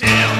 still